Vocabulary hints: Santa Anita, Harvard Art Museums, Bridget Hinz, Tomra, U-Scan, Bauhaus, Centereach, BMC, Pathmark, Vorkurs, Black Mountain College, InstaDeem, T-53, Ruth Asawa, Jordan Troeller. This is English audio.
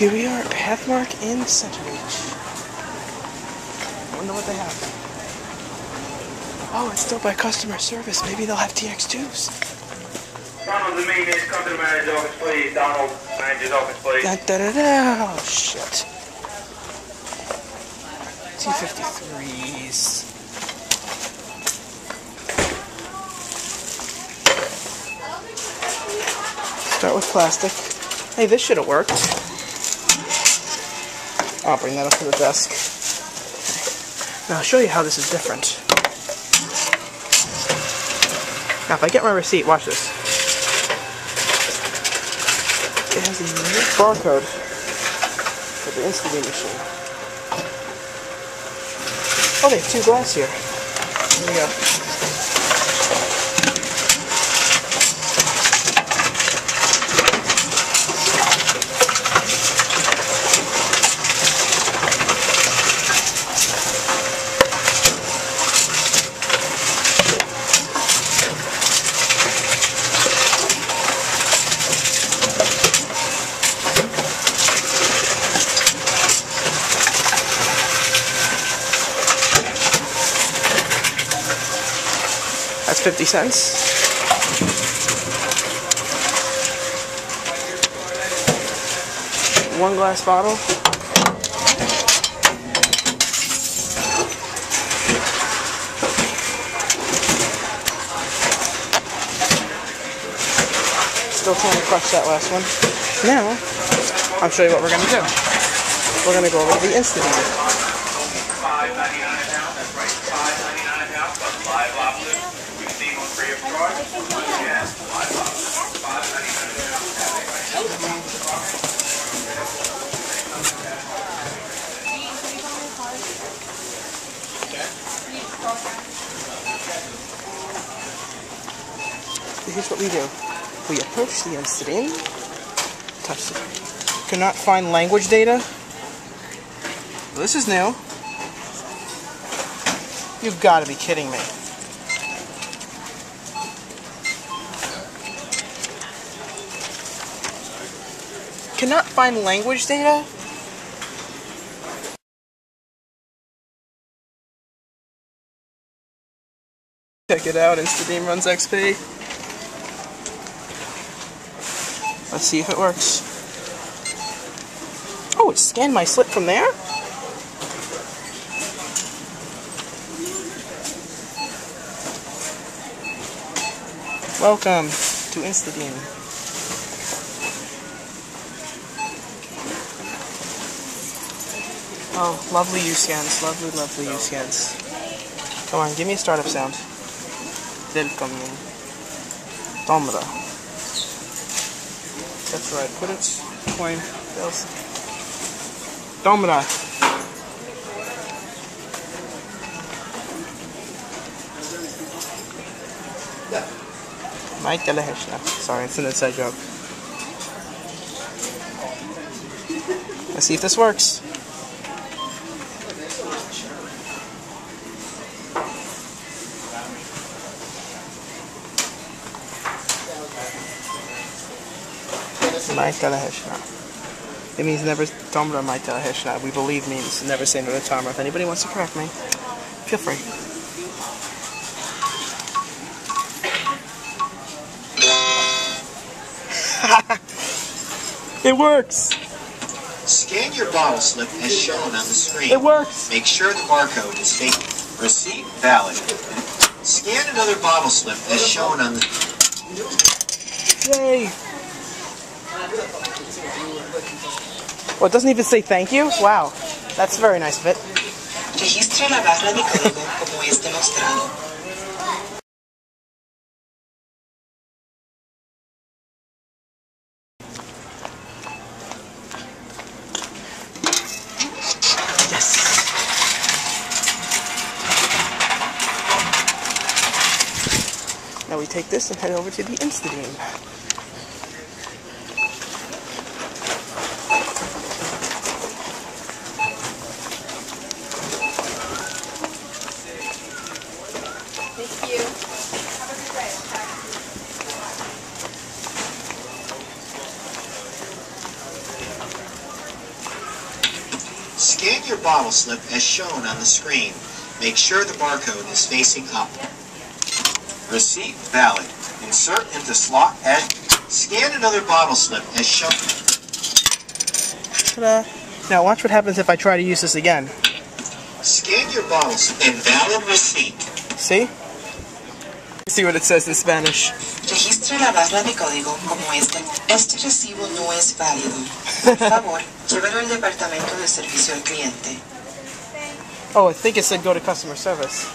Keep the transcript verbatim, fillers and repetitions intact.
Here we are at Pathmark in Center Beach. Wonder what they have. Oh, it's still by customer service. Maybe they'll have T X twos. Donald, the main is come to the manager's office, please. Donald, manager's office, please. Da da da da. Oh, shit. T fifty-threes. Start with plastic. Hey, this should have worked. I'll bring that up to the desk. Okay. Now I'll show you how this is different. Now, if I get my receipt, watch this. It has a unique barcode for the InstaDeem machine. Oh, they have two glass here. Here we go. That's fifty cents. One glass bottle. Still trying to crush that last one. Now, I'll show you what we're going to do. We're going to go over to the InstaDeem. Here's what we do. We approach the InstaDeem, touch it. Cannot find language data. This is new. You've got to be kidding me. Cannot find language data? Check it out, InstaDeem runs X P. Let's see if it works. Oh, it scanned my slip from there? Welcome to InstaDeem. Oh, lovely U-Scans, lovely, lovely U-Scans. Come on, give me a startup sound. Welcome. Tomra. That's right, put it. Coin. Else. Tomra. My telehesh now. Sorry, it's an inside joke. Let's see if this works. Maitala Heshna. It means never Tomra Maitala Heshna. We believe means never say no to Tomra. If anybody wants to correct me, feel free. It works! Scan your bottle slip as shown on the screen. It works! Make sure the barcode is fake. Receipt valid. Scan another bottle slip as shown on the... Yay! Well, it doesn't even say thank you? Wow, that's very nice of it. Registra la barra de código como es demostrado. Yes. Now we take this and head over to the InstaDeem. your bottle slip as shown on the screen. Make sure the barcode is facing up. Receipt valid. Insert into slot and scan another bottle slip as shown. Ta-da. Now watch what happens if I try to use this again. Scan your bottle slip and valid receipt. See? See what it says in Spanish. Registre la barra de código como este. Este recibo no es válido. Por favor, llévelo al departamento de servicio al cliente. Oh, I think it said go to customer service.